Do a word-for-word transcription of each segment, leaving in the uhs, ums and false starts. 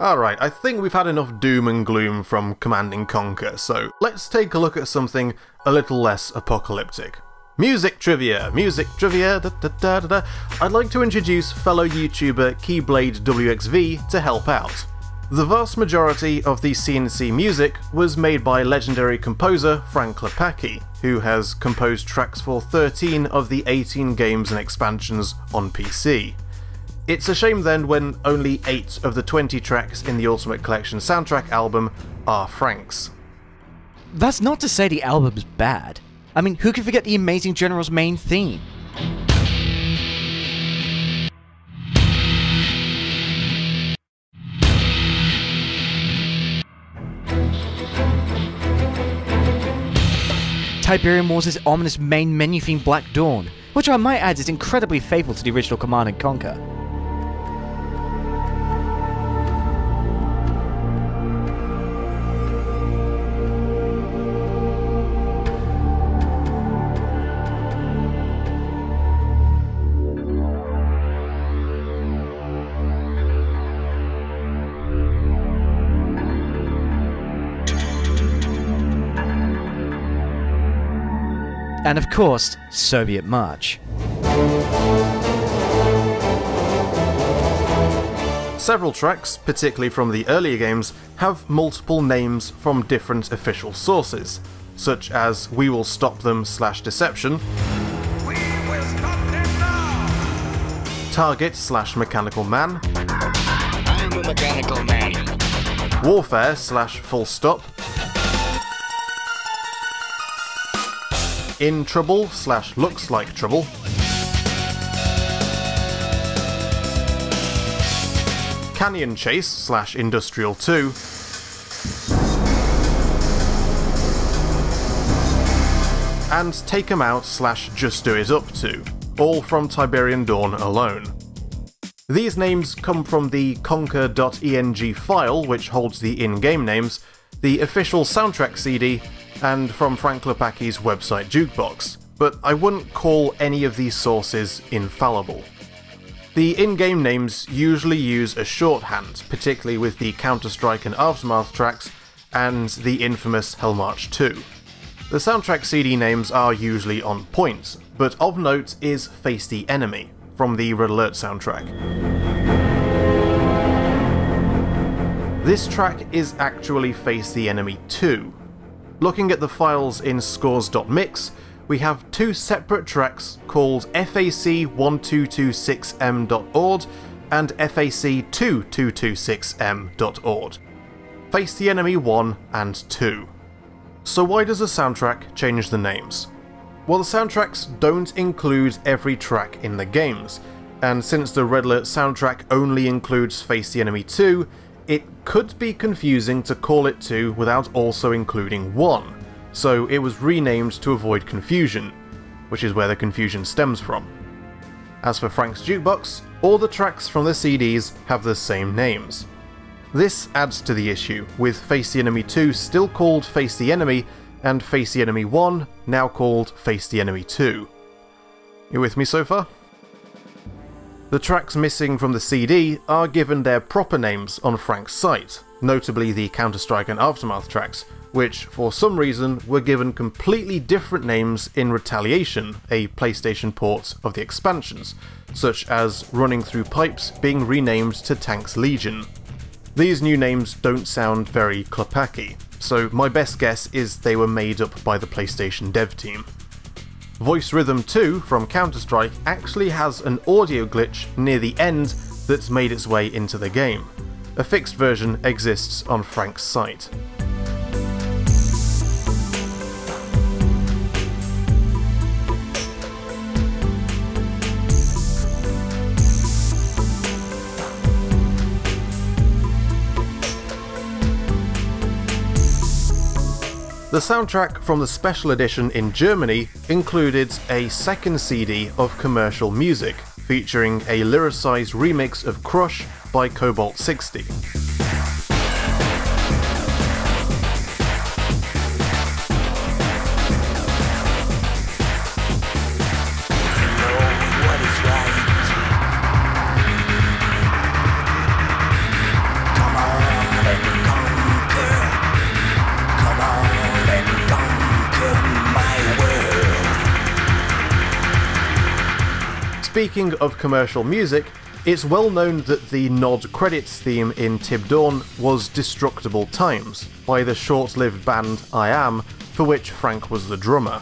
Alright, I think we've had enough doom and gloom from Command and Conquer, so let's take a look at something a little less apocalyptic. Music trivia! Music trivia! Da, da, da, da, da. I'd like to introduce fellow YouTuber Keyblade W X V to help out. The vast majority of the C N C music was made by legendary composer Frank Klepacki, who has composed tracks for thirteen of the eighteen games and expansions on P C. It's a shame then when only eight of the twenty tracks in the Ultimate Collection soundtrack album are Frank's. That's not to say the album's bad. I mean, who can forget the Amazing General's main theme? Tiberium Wars' ominous main menu theme Black Dawn, which I might add is incredibly faithful to the original Command and Conquer. And of course, Soviet March. Several tracks, particularly from the earlier games, have multiple names from different official sources, such as We Will Stop Them slash Deception, We Will Stop Them Now, Target slash Mechanical Man, I Am a Mechanical Man, Warfare slash Full Stop, In Trouble slash Looks Like Trouble, Canyon Chase slash Industrial two, and Take 'em Out slash Just Do It Up two, all from Tiberian Dawn alone. These names come from the conquer dot E N G file, which holds the in-game names, the official soundtrack C D, and from Frank Klepacki's website Jukebox, but I wouldn't call any of these sources infallible. The in-game names usually use a shorthand, particularly with the Counter-Strike and Aftermath tracks, and the infamous Hell March two. The soundtrack C D names are usually on point, but of note is Face the Enemy, from the Red Alert soundtrack. This track is actually Face the Enemy two. Looking at the files in scores dot mix, we have two separate tracks called F A C one two two six M dot ord and F A C two two two six M dot ord. Face the Enemy one and two. So why does the soundtrack change the names? Well, the soundtracks don't include every track in the games, and since the Red Alert soundtrack only includes Face the Enemy two, it could be confusing to call it two without also including one, so it was renamed to avoid confusion, which is where the confusion stems from. As for Frank's Jukebox, all the tracks from the C Ds have the same names. This adds to the issue, with Face the Enemy two still called Face the Enemy, and Face the Enemy one now called Face the Enemy two. You with me so far? The tracks missing from the C D are given their proper names on Frank's site, notably the Counter-Strike and Aftermath tracks, which, for some reason, were given completely different names in Retaliation, a PlayStation port of the expansions, such as Running Through Pipes being renamed to Tanks Legion. These new names don't sound very Klepacki, so my best guess is they were made up by the PlayStation dev team. Voice Rhythm two from Counter-Strike actually has an audio glitch near the end that's made its way into the game. A fixed version exists on Frank's site. The soundtrack from the special edition in Germany included a second C D of commercial music, featuring a lyricised remix of Crush by Cobalt sixty. Come on. Speaking of commercial music, it's well known that the nod credits theme in Tib Dawn was Destructible Times, by the short-lived band I Am, for which Frank was the drummer.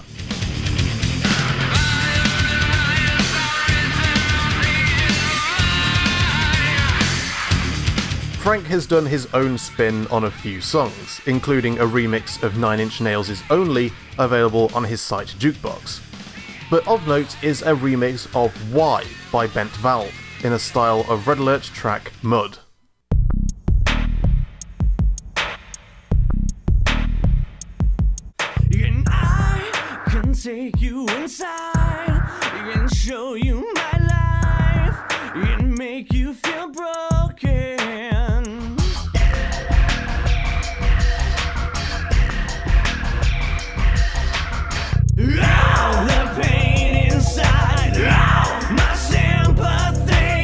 Frank has done his own spin on a few songs, including a remix of Nine Inch Nails' Only, available on his site Jukebox. But of note is a remix of Why by Bent Valve, in a style of Red Alert track Mud. And I can take you inside and show you my life and make you feel broken. All the pain inside, all my sympathy.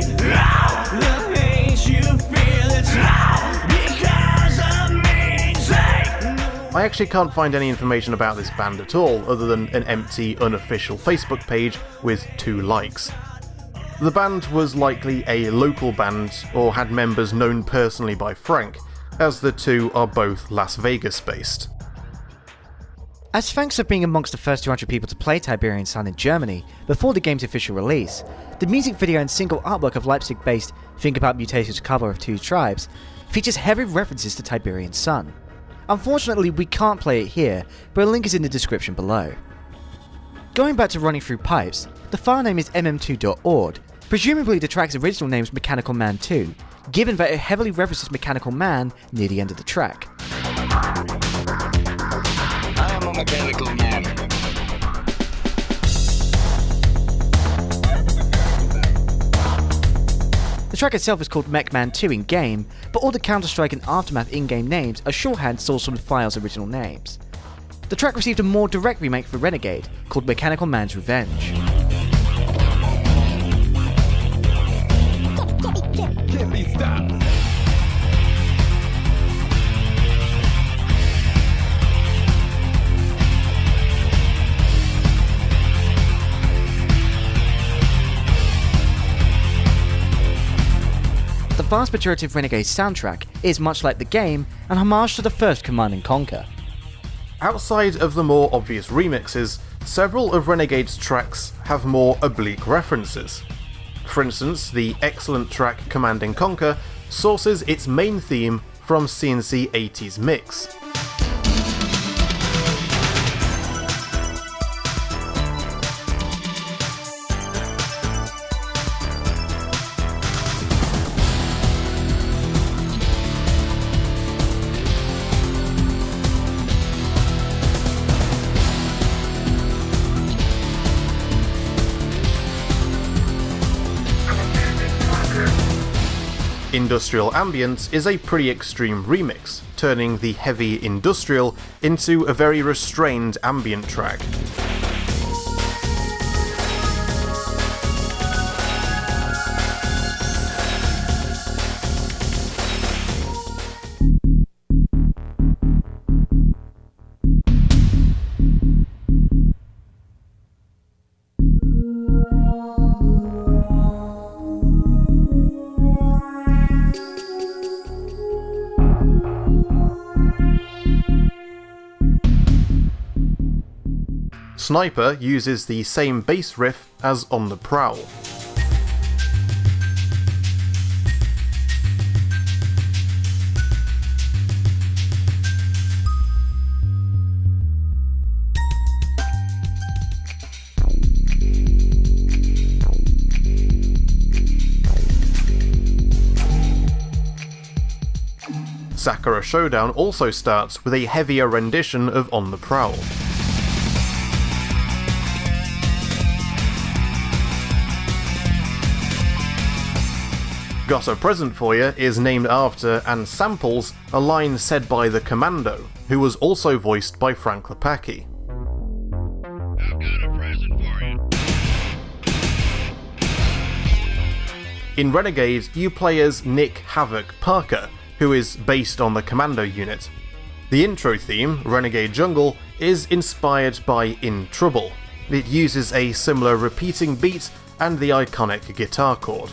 I actually can't find any information about this band at all, other than an empty, unofficial Facebook page with two likes. The band was likely a local band, or had members known personally by Frank, as the two are both Las Vegas-based. As thanks for being amongst the first two hundred people to play Tiberian Sun in Germany, before the game's official release, the music video and single artwork of Leipzig-based Think About Mutation's cover of Two Tribes features heavy references to Tiberian Sun. Unfortunately, we can't play it here, but a link is in the description below. Going back to Running Through Pipes, the file name is m m two dot org. Presumably the track's original name was Mechanical Man two, given that it heavily references Mechanical Man near the end of the track. I am a mechanical man. The track itself is called Mech Man two in-game, but all the Counter-Strike and Aftermath in-game names are shorthand sourced from the file's original names. The track received a more direct remake for Renegade, called Mechanical Man's Revenge. Can't be stopped. The vast majority of Renegade's soundtrack is, much like the game, an homage to the first Command and Conquer. Outside of the more obvious remixes, several of Renegade's tracks have more oblique references. For instance, the excellent track Command and Conquer sources its main theme from C N C eighties Mix. Industrial Ambience is a pretty extreme remix, turning the heavy industrial into a very restrained ambient track. Sniper uses the same bass riff as On the Prowl. Sakura Showdown also starts with a heavier rendition of On the Prowl. Got a Present for You is named after and samples a line said by the Commando, who was also voiced by Frank Klepacki. I've got a present for you. In Renegade, you play as Nick Havoc Parker, who is based on the Commando unit. The intro theme, Renegade Jungle, is inspired by In Trouble. It uses a similar repeating beat and the iconic guitar chord.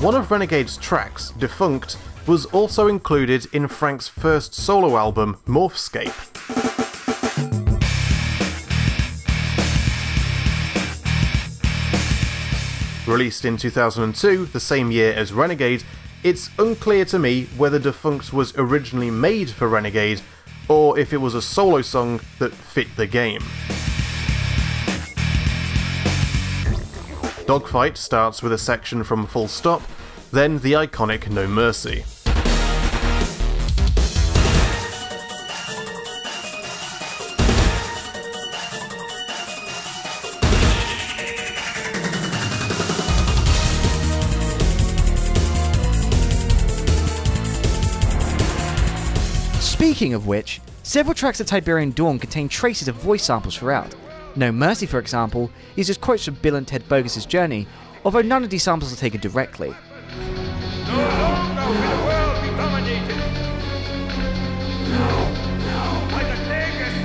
One of Renegade's tracks, Defunct, was also included in Frank's first solo album, Morphscape. Released in two thousand two, the same year as Renegade, it's unclear to me whether Defunct was originally made for Renegade, or if it was a solo song that fit the game. Dogfight starts with a section from Full Stop, then the iconic No Mercy. Speaking of which, several tracks of Tiberian Dawn contain traces of voice samples throughout. No Mercy, for example, uses quotes from Bill and Ted Bogus's Journey, although none of these samples are taken directly. No longer will the world be dominated by the legacy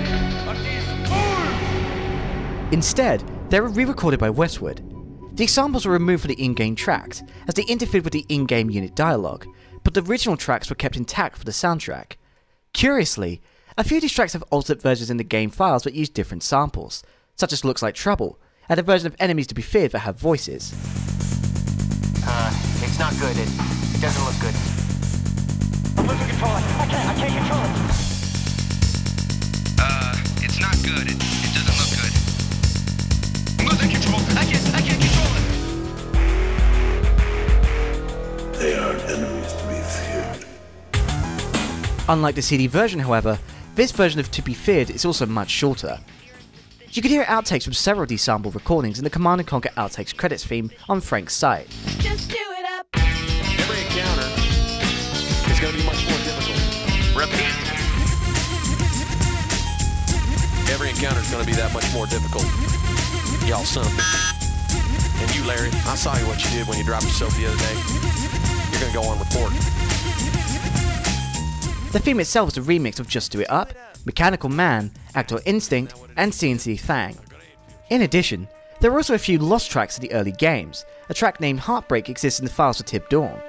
of these fools! Instead, they were re-recorded by Westwood. These samples were removed from the in-game tracks, as they interfered with the in-game unit dialogue, but the original tracks were kept intact for the soundtrack. Curiously, a few of these tracks have alternate versions in the game files that use different samples, such as Looks Like Trouble, and a version of Enemies to be Feared that have voices. Uh, it's not good, it, it doesn't look good. I'm losing control, I can't, I can't control it! Uh, it's not good, it, it doesn't look good. I'm losing control, I can't, I can't control it! They are enemies to be feared. Unlike the C D version, however, this version of To Be Feared is also much shorter. You can hear outtakes from several of these sample recordings in the Command and Conquer Outtakes credits theme on Frank's site. Just do it up. Every encounter is going to be much more difficult. Repeat. Every encounter is going to be that much more difficult. Y'all son of a bitch. And you, Larry, I saw you what you did when you dropped yourself the other day. You're going to go on report. The theme itself is a remix of Just Do It Up, Mechanical Man, Actor Instinct, and C N C Thang. In addition, there are also a few lost tracks in the early games. A track named Heartbreak exists in the files for Tib Dawn.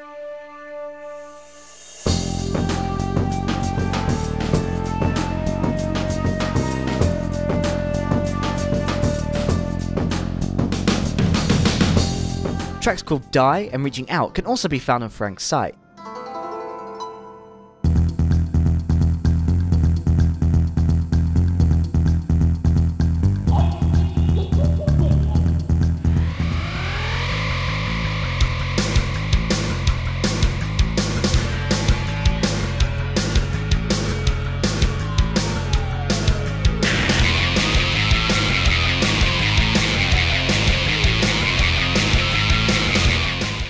Tracks called Die and Reaching Out can also be found on Frank's site.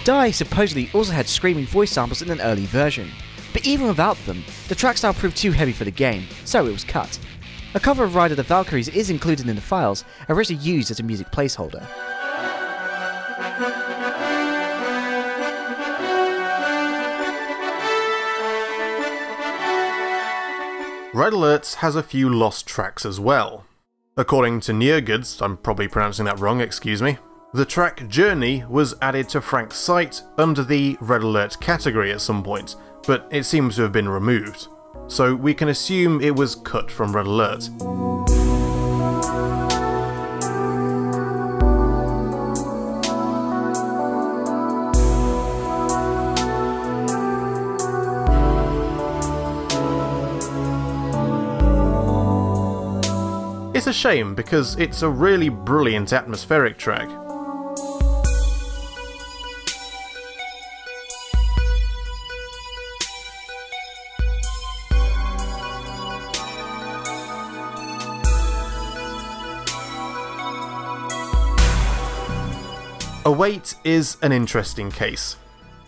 Die supposedly also had screaming voice samples in an early version, but even without them, the track style proved too heavy for the game, so it was cut. A cover of Ride of the Valkyries is included in the files, originally used as a music placeholder. Red Alert has a few lost tracks as well. According to Njurgårds, I'm probably pronouncing that wrong, excuse me, the track Journey was added to Frank's site under the Red Alert category at some point, but it seems to have been removed. So we can assume it was cut from Red Alert. It's a shame because it's a really brilliant atmospheric track. Await is an interesting case.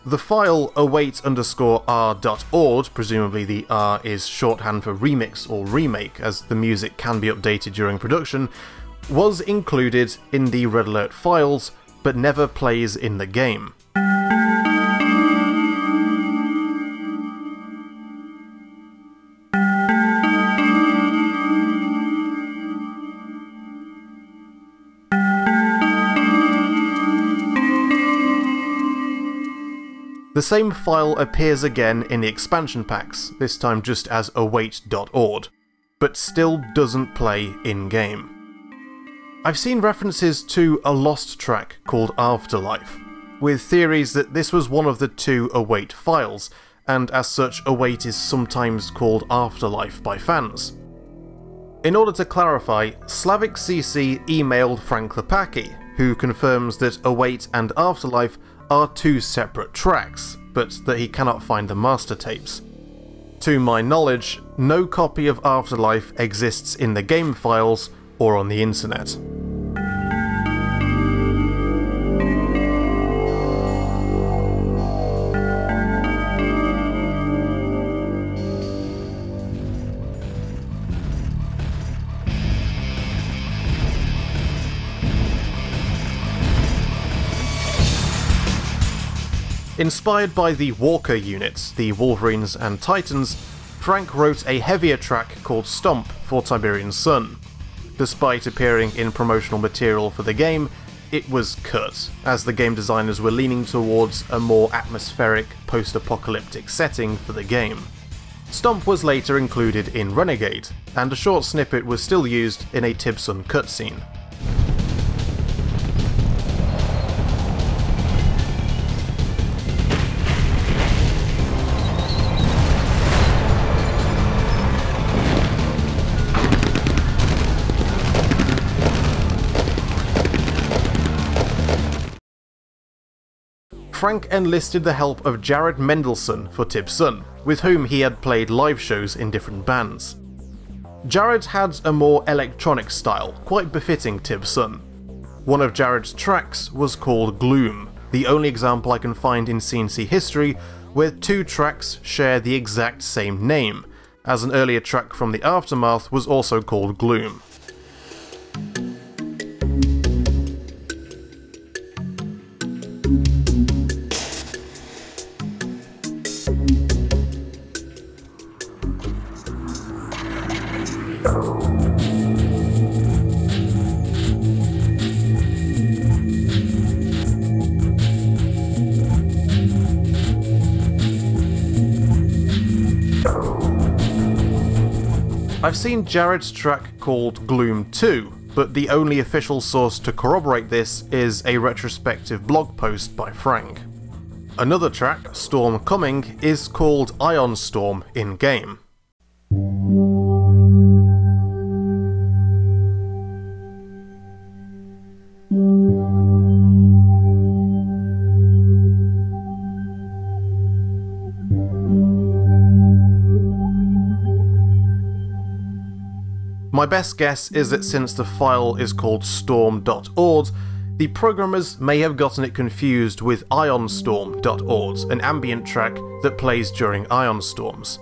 The file await underscore r.ord, presumably the R is shorthand for remix or remake, as the music can be updated during production, was included in the Red Alert files, but never plays in the game. The same file appears again in the expansion packs, this time just as await dot ord, but still doesn't play in-game. I've seen references to a lost track called Afterlife, with theories that this was one of the two await files, and as such await is sometimes called Afterlife by fans. In order to clarify, Slavic C C emailed Frank Klepacki, who confirms that await and Afterlife are two separate tracks, but that he cannot find the master tapes. To my knowledge, no copy of Afterlife exists in the game files or on the internet. Inspired by the Walker units, the Wolverines and Titans, Frank wrote a heavier track called Stomp for Tiberian Sun. Despite appearing in promotional material for the game, it was cut, as the game designers were leaning towards a more atmospheric, post-apocalyptic setting for the game. Stomp was later included in Renegade, and a short snippet was still used in a Tibsun cutscene. Frank enlisted the help of Jared Mendelson for Tibsun, with whom he had played live shows in different bands. Jared had a more electronic style, quite befitting Tibsun. One of Jared's tracks was called Gloom, the only example I can find in C and C history where two tracks share the exact same name, as an earlier track from the Aftermath was also called Gloom. I've seen Jared's track called Gloom two, but the only official source to corroborate this is a retrospective blog post by Frank. Another track, Storm Coming, is called Ion Storm in-game. My best guess is that since the file is called storm dot ord, the programmers may have gotten it confused with ion storm dot ord, an ambient track that plays during ion storms.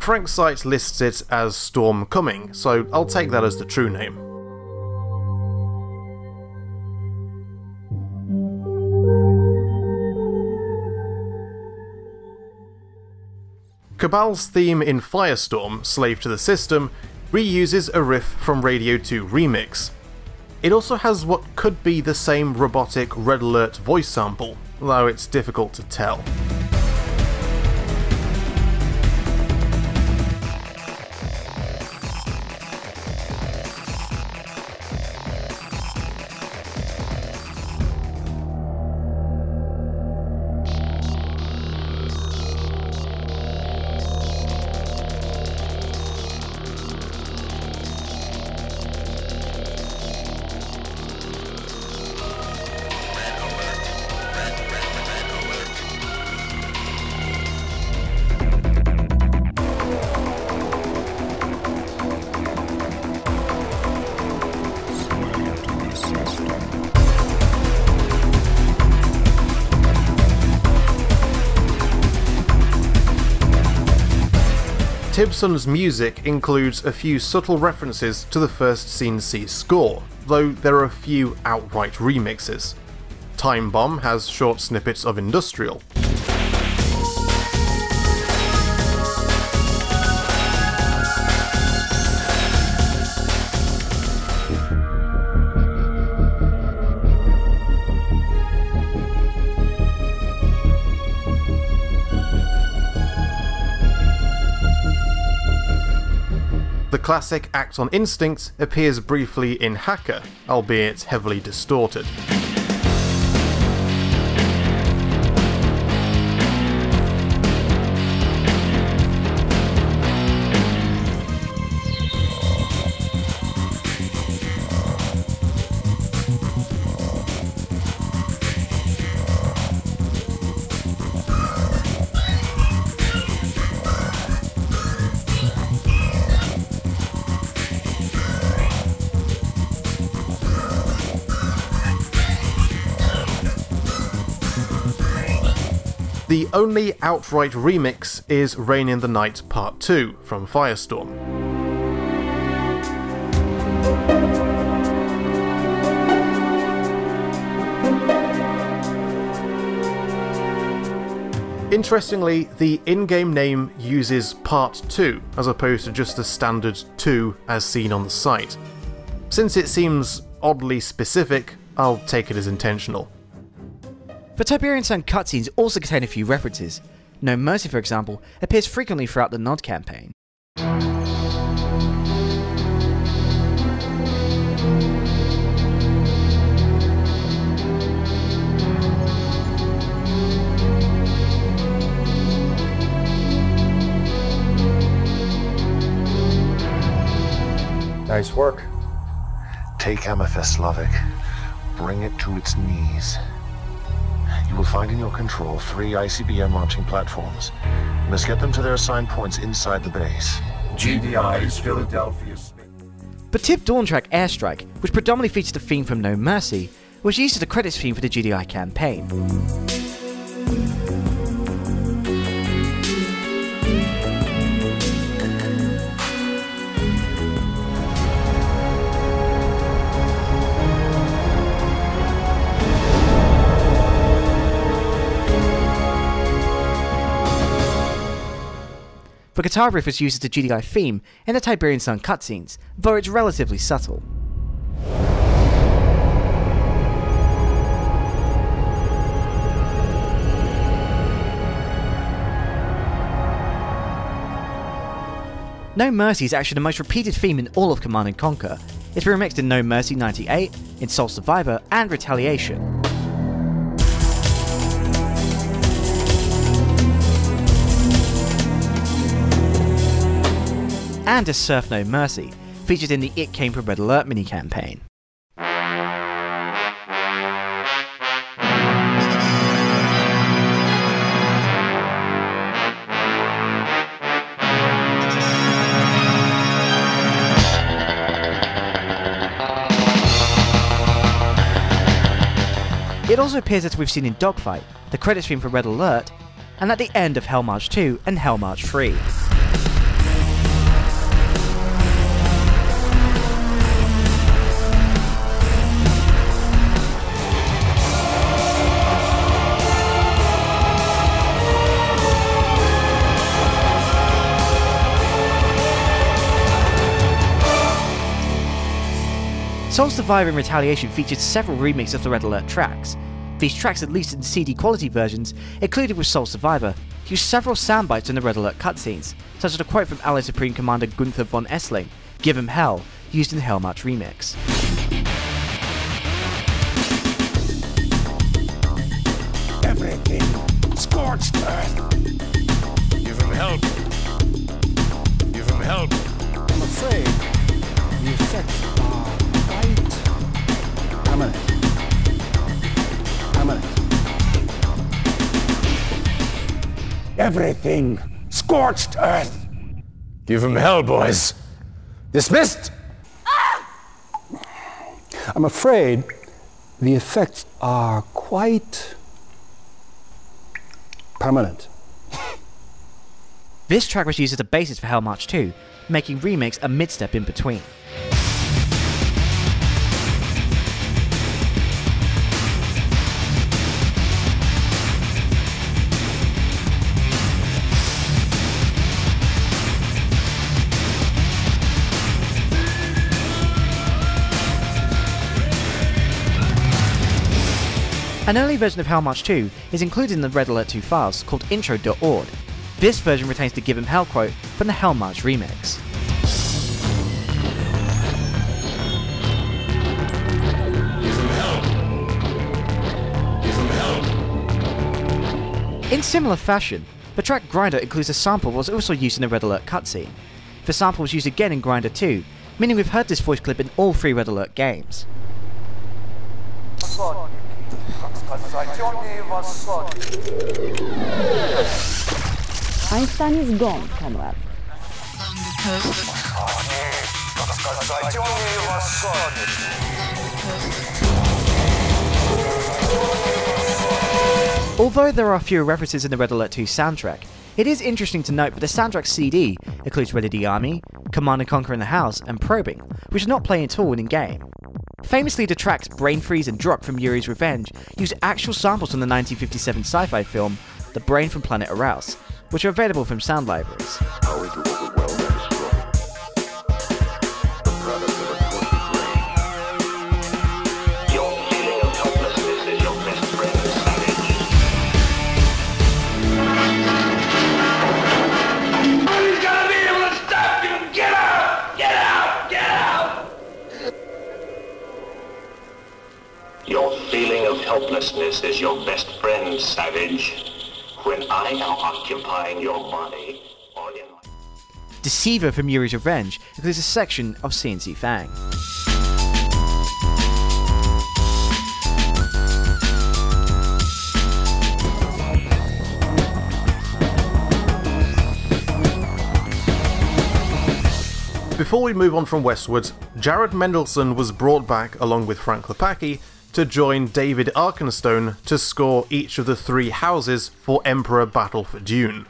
Frank's site lists it as Storm Coming, so I'll take that as the true name. Cabal's theme in Firestorm, Slave to the System, reuses a riff from Radio two Remix. It also has what could be the same robotic Red Alert voice sample, though it's difficult to tell. Tib Sun's music includes a few subtle references to the First Scene C score, though there are a few outright remixes. Time Bomb has short snippets of industrial. The classic Act on Instinct appears briefly in Hacker, albeit heavily distorted. The only outright remix is Rain in the Night Part two from Firestorm. Interestingly, the in-game name uses Part two as opposed to just the standard two as seen on the site. Since it seems oddly specific, I'll take it as intentional. The Tiberian Sun cutscenes also contain a few references. No Mercy, for example, appears frequently throughout the Nod campaign. Nice work. Take Amethyst Slavic, bring it to its knees. You will find in your control three I C B M launching platforms. You must get them to their assigned points inside the base. G D I is Philadelphia. But Tib Dawn track Airstrike, which predominantly features the theme from No Mercy, was used as the credits theme for the G D I campaign. The guitar riff was used as the G D I theme in the Tiberian Sun cutscenes, though it's relatively subtle. No Mercy is actually the most repeated theme in all of Command and Conquer. It's been remixed in No Mercy ninety-eight, in Soul Survivor, and Retaliation. And a Surf No Mercy, featured in the It Came From Red Alert mini-campaign. It also appears, as we've seen in Dogfight, the credits theme for Red Alert, and at the end of Hell March two and Hell March three. Soul Survivor and Retaliation featured several remixes of the Red Alert tracks. These tracks, at least in C D quality versions, included with Soul Survivor, used several soundbites in the Red Alert cutscenes, such as a quote from Allied Supreme Commander Gunther von Essling, "Give him hell," used in the Hell March remix. Everything scorched earth. Give him help. Give him help. I'm afraid the effects are... I'm in it. I'm in it. Everything scorched earth. Give him hell, boys. Dismissed. Ah! I'm afraid the effects are quite permanent. This track was used as a basis for Hell March two, making Remix a mid-step in between. An early version of Hell March two is included in the Red Alert two files called intro dot org. This version retains the Give 'Em Hell quote from the Hell March remix. In similar fashion, the track Grinder includes a sample that was also used in the Red Alert cutscene. The sample was used again in Grinder two, meaning we've heard this voice clip in all three Red Alert games. Einstein is gone, comrade. Although there are fewer references in the Red Alert two soundtrack, it is interesting to note that the soundtrack C D includes Red Alert Army, Command and Conquer in the House, and Probing, which do not play at all in game. Famously, the tracks Brain Freeze and Drop from Yuri's Revenge use actual samples from the nineteen fifty-seven sci-fi film The Brain from Planet Arouse, which are available from sound libraries. Helplessness is your best friend, savage. When I am occupying your body, all in my... Deceiver from Yuri's Revenge includes a section of C N C Fang. Before we move on from Westwood, Jared Mendelsohn was brought back along with Frank Klepacki to join David Arkenstone to score each of the three houses for Emperor Battle for Dune.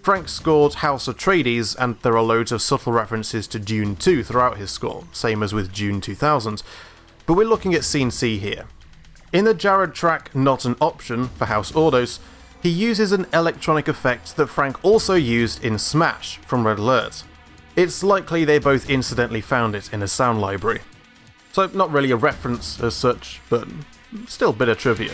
Frank scored House Atreides, and there are loads of subtle references to Dune two throughout his score, same as with Dune two thousand, but we're looking at scene C here. In the Jared track Not an Option for House Ordos, he uses an electronic effect that Frank also used in Smash from Red Alert. It's likely they both incidentally found it in a sound library. So not really a reference as such, but still a bit of trivia.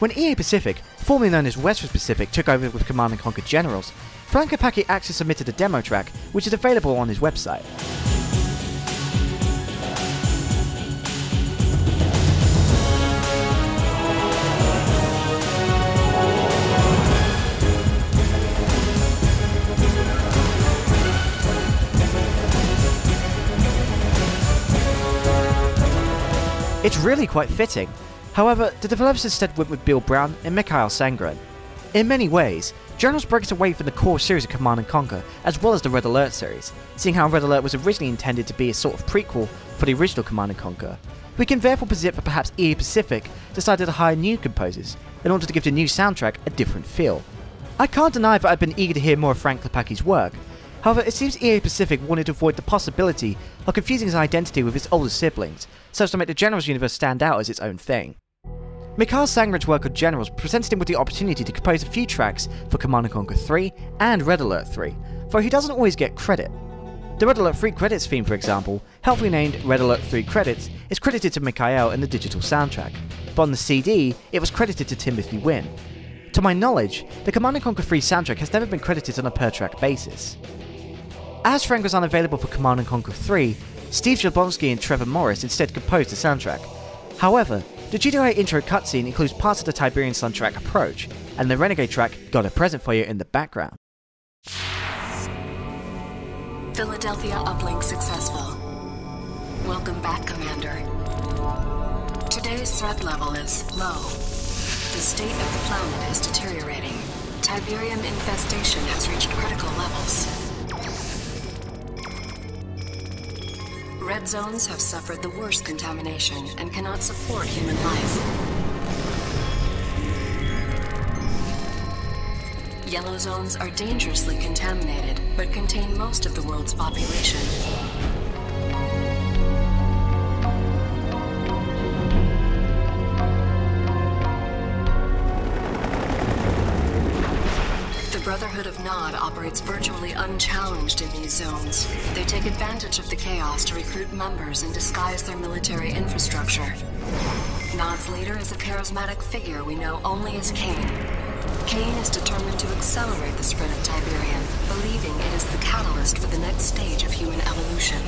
When E A Pacific, formerly known as Westwood Pacific, took over with Command and Conquer Generals, Frank Klepacki actually submitted a demo track, which is available on his website. It's really quite fitting. However, the developers instead went with Bill Brown and Mikhail Sangren. In many ways, Generals breaks away from the core series of Command and Conquer as well as the Red Alert series, seeing how Red Alert was originally intended to be a sort of prequel for the original Command and Conquer. We can therefore posit that perhaps E A Pacific decided to hire new composers in order to give the new soundtrack a different feel. I can't deny that I've been eager to hear more of Frank Klepacki's work. However, it seems E A Pacific wanted to avoid the possibility of confusing his identity with his older siblings, so as to make the Generals universe stand out as its own thing. Mikhail Sangren's work on Generals presented him with the opportunity to compose a few tracks for Command and Conquer three and Red Alert three, though he doesn't always get credit. The Red Alert three credits theme, for example, helpfully named Red Alert three Credits, is credited to Mikhail in the digital soundtrack, but on the C D it was credited to Timothy Wynn. To my knowledge, the Command and Conquer three soundtrack has never been credited on a per-track basis. As Frank was unavailable for Command and Conquer three, Steve Jablonsky and Trevor Morris instead composed the soundtrack. However, the G T A intro cutscene includes parts of the Tiberian Sun track Approach, and the Renegade track Got a Present for You in the background. Philadelphia uplink successful. Welcome back, Commander. Today's threat level is low. The state of the planet is deteriorating. Tiberium infestation has reached critical levels. Red zones have suffered the worst contamination and cannot support human life. Yellow zones are dangerously contaminated, but contain most of the world's population. Brotherhood of Nod operates virtually unchallenged in these zones. They take advantage of the chaos to recruit members and disguise their military infrastructure. Nod's leader is a charismatic figure we know only as Kane. Kane is determined to accelerate the spread of Tiberium, believing it is the catalyst for the next stage of human evolution.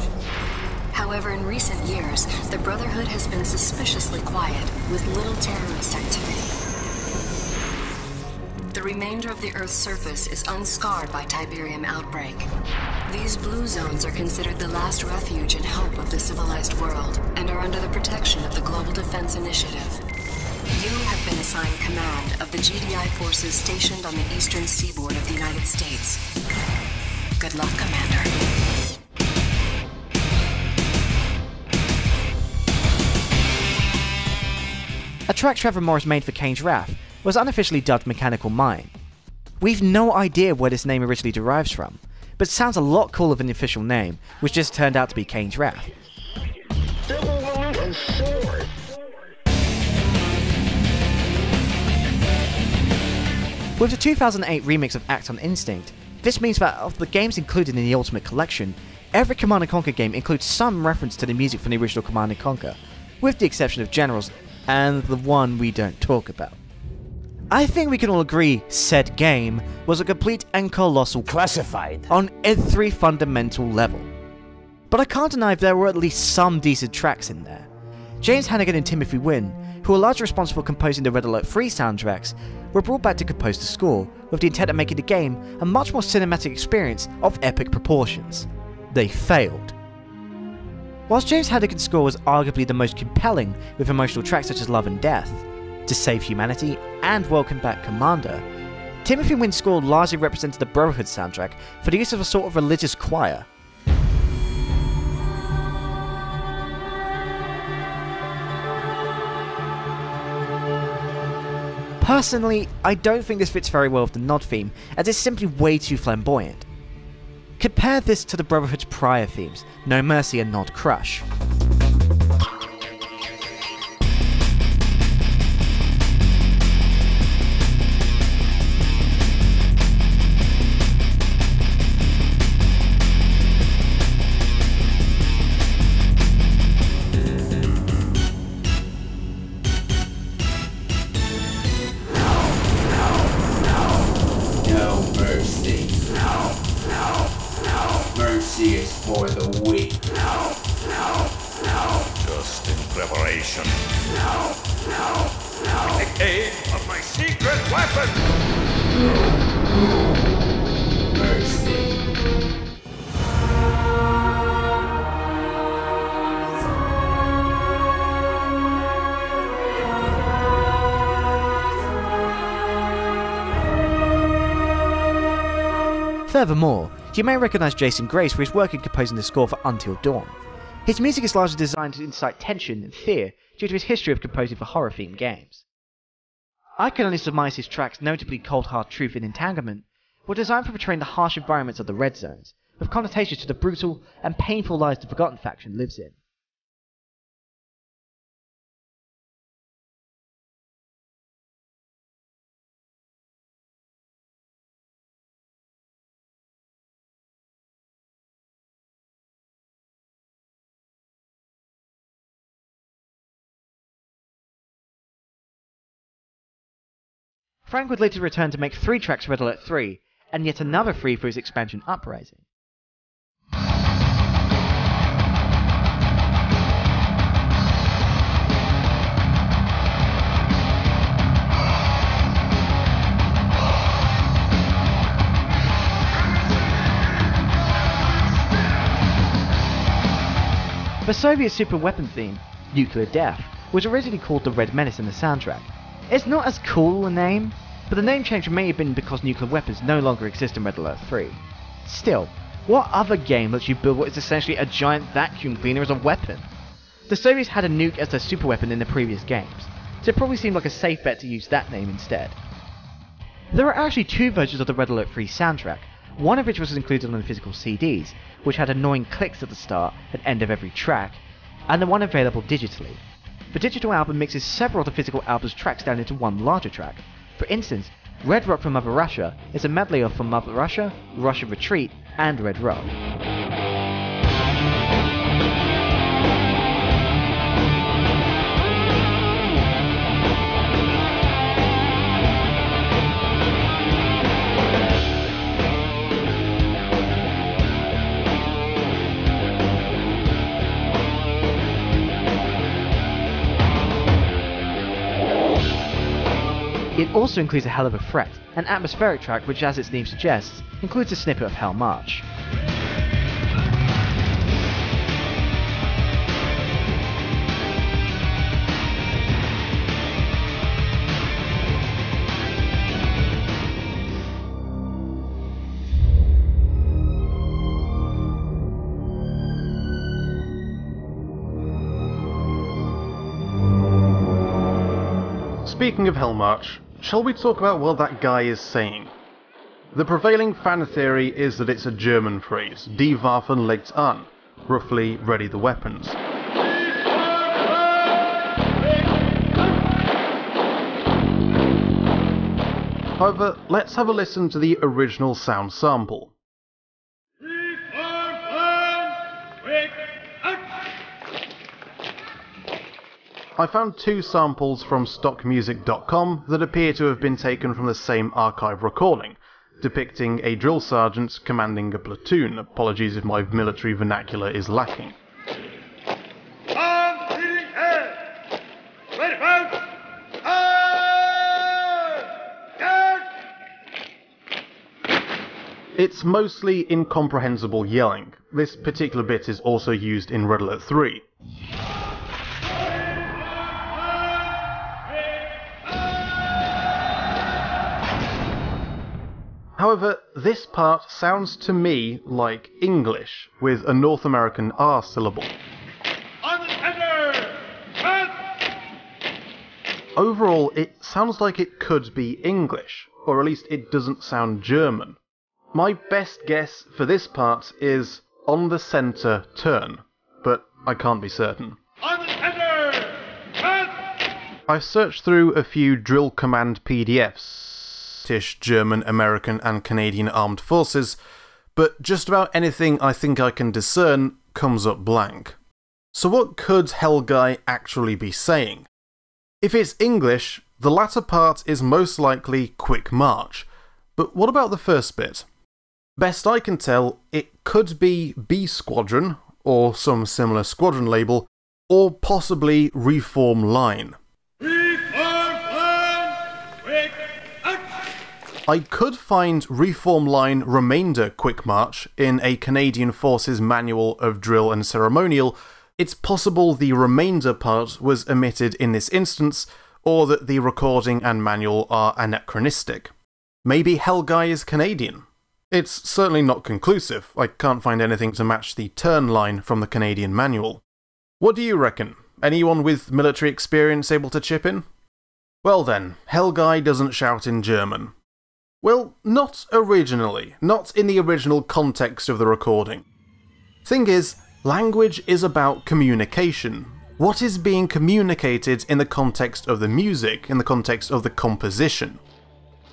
However, in recent years, the Brotherhood has been suspiciously quiet, with little terrorist activity. The remainder of the Earth's surface is unscarred by Tiberium outbreak. These blue zones are considered the last refuge and hope of the civilized world, and are under the protection of the Global Defense Initiative. You have been assigned command of the G D I forces stationed on the eastern seaboard of the United States. Good luck, Commander. A track Trevor Morris made for Kane's Wrath was unofficially dubbed Mechanical Man. We've no idea where this name originally derives from, but it sounds a lot cooler than the official name, which just turned out to be Kane's Wrath. Devil woman and sword. With the two thousand eight remix of Act on Instinct, this means that of the games included in the Ultimate Collection, every Command and Conquer game includes some reference to the music from the original Command and Conquer, with the exception of Generals and the one we don't talk about. I think we can all agree said game was a complete and colossal classified on every fundamental level. But I can't deny there were at least some decent tracks in there. James Hannigan and Timothy Wynn, who were largely responsible for composing the Red Alert three soundtracks, were brought back to compose the score, with the intent of making the game a much more cinematic experience of epic proportions. They failed. Whilst James Hannigan's score was arguably the most compelling, with emotional tracks such as Love and Death, To Save Humanity, and Welcome Back, Commander, Timothy Wynn's score largely represented the Brotherhood soundtrack for the use of a sort of religious choir. Personally, I don't think this fits very well with the Nod theme, as it's simply way too flamboyant. Compare this to the Brotherhood's prior themes, No Mercy and Nod Crush. Furthermore, you may recognise Jason Grace for his work in composing the score for Until Dawn. His music is largely designed to incite tension and fear due to his history of composing for horror-themed games. I can only surmise his tracks, notably Cold Hard Truth and Entanglement, were designed for portraying the harsh environments of the Red Zones, with connotations to the brutal and painful lives the Forgotten Faction lives in. Frank would later return to make three tracks for Red Alert three, and yet another three for his expansion Uprising. The Soviet superweapon theme, Nuclear Death, was originally called the Red Menace in the soundtrack. It's not as cool a name, but the name change may have been because nuclear weapons no longer exist in Red Alert three. Still, what other game lets you build what is essentially a giant vacuum cleaner as a weapon? The Soviets had a nuke as their superweapon in the previous games, so it probably seemed like a safe bet to use that name instead. There are actually two versions of the Red Alert three soundtrack, one of which was included on the physical C Ds, which had annoying clicks at the start and end of every track, and the one available digitally. The digital album mixes several of the physical album's tracks down into one larger track. For instance, Red Rock from Mother Russia is a medley of From Mother Russia, Russian Retreat, and Red Rock. It also includes A Hell of a Threat, an atmospheric track which, as its name suggests, includes a snippet of Hell March. Speaking of Hell March, shall we talk about what that guy is saying? The prevailing fan theory is that it's a German phrase, Die Waffen legt an, roughly, ready the weapons. However, let's have a listen to the original sound sample. I found two samples from stock music dot com that appear to have been taken from the same archive recording, depicting a drill sergeant commanding a platoon. Apologies if my military vernacular is lacking. It's mostly incomprehensible yelling. This particular bit is also used in Red Alert three. However, this part sounds to me like English, with a North American R syllable. Overall, it sounds like it could be English, or at least it doesn't sound German. My best guess for this part is on the center turn, but I can't be certain. I've searched through a few drill command P D Fs, British, German, American and Canadian Armed Forces, but just about anything I think I can discern comes up blank. So what could Hellguy actually be saying? If it's English, the latter part is most likely Quick March, but what about the first bit? Best I can tell, it could be B Squadron, or some similar squadron label, or possibly Reform Line. I could find Reform Line Remainder Quick March in a Canadian Forces Manual of Drill and Ceremonial. It's possible the remainder part was omitted in this instance, or that the recording and manual are anachronistic. Maybe Hellguy is Canadian. It's certainly not conclusive. I can't find anything to match the turn line from the Canadian manual. What do you reckon? Anyone with military experience able to chip in? Well then, Hellguy doesn't shout in German. Well, not originally, not in the original context of the recording. Thing is, language is about communication. What is being communicated in the context of the music, in the context of the composition?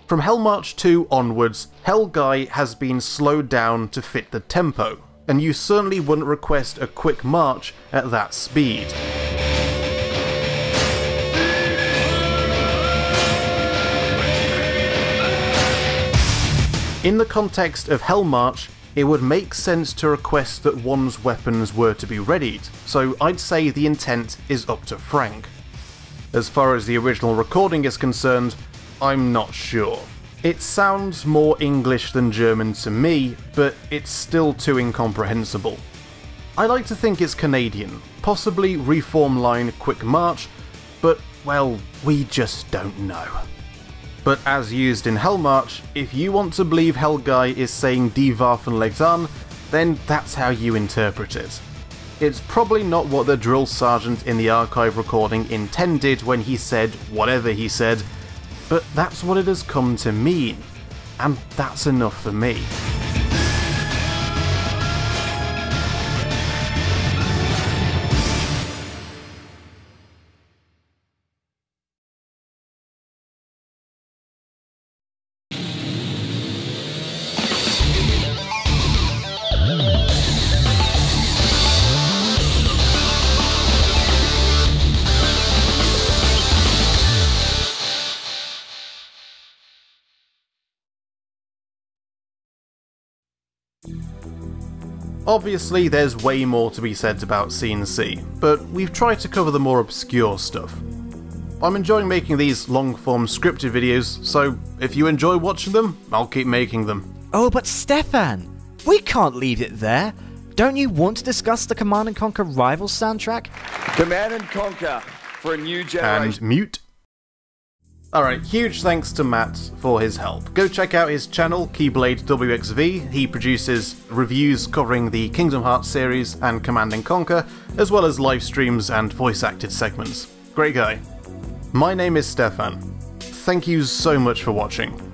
From Hell March two onwards, Hellguy has been slowed down to fit the tempo, and you certainly wouldn't request a quick march at that speed. In the context of Hell March, it would make sense to request that one's weapons were to be readied, so I'd say the intent is up to Frank. As far as the original recording is concerned, I'm not sure. It sounds more English than German to me, but it's still too incomprehensible. I like to think it's Canadian, possibly Reform Line Quick March, but, well, we just don't know. But as used in Hell March, if you want to believe Hellguy is saying Die Waffen legt an, then that's how you interpret it. It's probably not what the drill sergeant in the archive recording intended when he said whatever he said, but that's what it has come to mean, and that's enough for me. Obviously, there's way more to be said about Scene C, but we've tried to cover the more obscure stuff. I'm enjoying making these long-form scripted videos, so if you enjoy watching them, I'll keep making them. Oh, but Stefan, we can't leave it there. Don't you want to discuss the Command and Conquer Rivals soundtrack? Command and Conquer for a new generation. And mute. Alright, huge thanks to Matt for his help. Go check out his channel, Keyblade W X V. He produces reviews covering the Kingdom Hearts series and Command and Conquer, as well as live streams and voice-acted segments. Great guy. My name is Stefan. Thank you so much for watching.